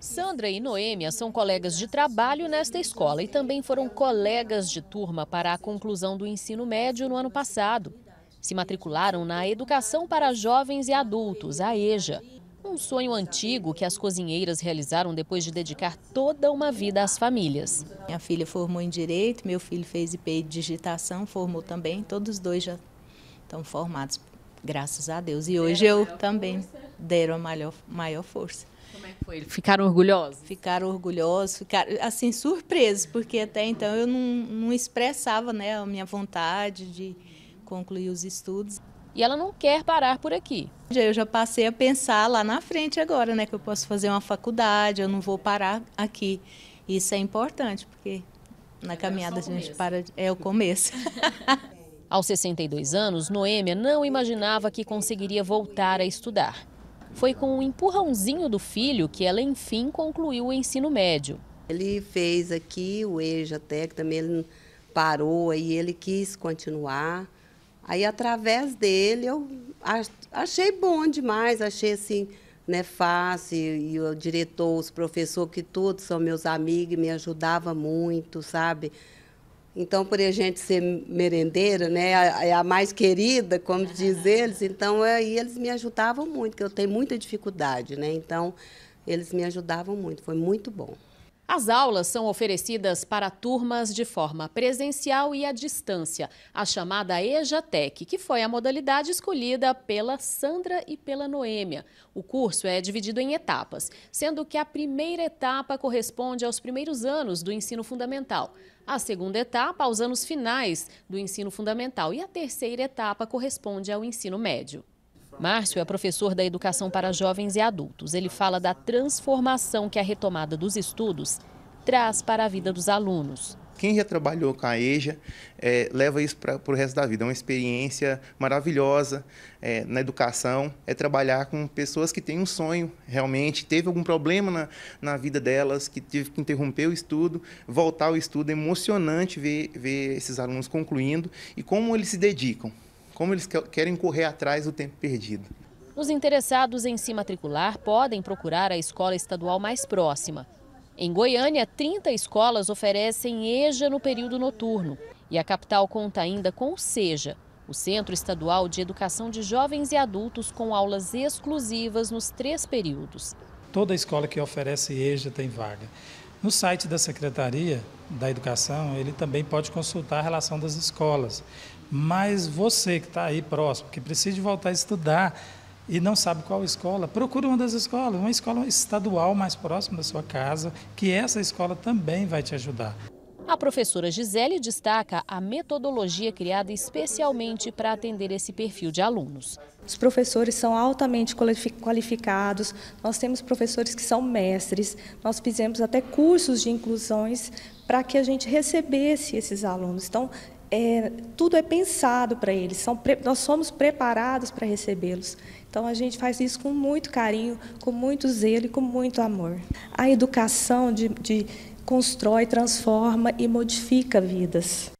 Sandra e Noêmia são colegas de trabalho nesta escola e também foram colegas de turma para a conclusão do ensino médio no ano passado. Se matricularam na Educação para Jovens e Adultos, a EJA. Um sonho antigo que as cozinheiras realizaram depois de dedicar toda uma vida às famílias. Minha filha formou em Direito, meu filho fez IPI de Digitação, formou também, todos os dois já estão formados, graças a Deus. E hoje eu também deram a maior força. Como é que foi? Ficaram orgulhosos? Ficaram orgulhosos, ficaram assim surpresos, porque até então eu não expressava, né, a minha vontade de concluir os estudos. E ela não quer parar por aqui. Eu já passei a pensar lá na frente agora, né, que eu posso fazer uma faculdade, eu não vou parar aqui. Isso é importante, porque na caminhada a gente para, é o começo. Aos 62 anos, Noêmia não imaginava que conseguiria voltar a estudar. Foi com um empurrãozinho do filho que ela, enfim, concluiu o ensino médio. Ele fez aqui o EJATEC, também ele parou, aí ele quis continuar. Aí, através dele, eu achei bom demais, achei assim, né, fácil. E o diretor, os professores, que todos são meus amigos, me ajudava muito, sabe? Então, por a gente ser merendeira, né, é a mais querida, como diz eles, então aí eles me ajudavam muito, porque eu tenho muita dificuldade, né? Então, eles me ajudavam muito, foi muito bom. As aulas são oferecidas para turmas de forma presencial e à distância, a chamada EJATEC, que foi a modalidade escolhida pela Sandra e pela Noêmia. O curso é dividido em etapas, sendo que a primeira etapa corresponde aos primeiros anos do ensino fundamental, a segunda etapa aos anos finais do ensino fundamental e a terceira etapa corresponde ao ensino médio. Márcio é professor da Educação para Jovens e Adultos. Ele fala da transformação que a retomada dos estudos traz para a vida dos alunos. Quem já trabalhou com a EJA leva isso para o resto da vida. É uma experiência maravilhosa na educação, é trabalhar com pessoas que têm um sonho realmente, teve algum problema na vida delas, que teve que interromper o estudo, voltar ao estudo. É emocionante ver esses alunos concluindo e como eles se dedicam. Como eles querem correr atrás do tempo perdido. Os interessados em se matricular podem procurar a escola estadual mais próxima. Em Goiânia, 30 escolas oferecem EJA no período noturno. E a capital conta ainda com o SEJA, o Centro Estadual de Educação de Jovens e Adultos, com aulas exclusivas nos 3 períodos. Toda escola que oferece EJA tem vaga. No site da Secretaria da Educação, ele também pode consultar a relação das escolas. Mas você que está aí próximo, que precisa de voltar a estudar e não sabe qual escola, procure uma das escolas, uma escola estadual mais próxima da sua casa, que essa escola também vai te ajudar. A professora Gisele destaca a metodologia criada especialmente para atender esse perfil de alunos. Os professores são altamente qualificados, nós temos professores que são mestres, nós fizemos até cursos de inclusões para que a gente recebesse esses alunos. Então, tudo é pensado para eles, nós somos preparados para recebê-los. Então a gente faz isso com muito carinho, com muito zelo e com muito amor. A educação constrói, transforma e modifica vidas.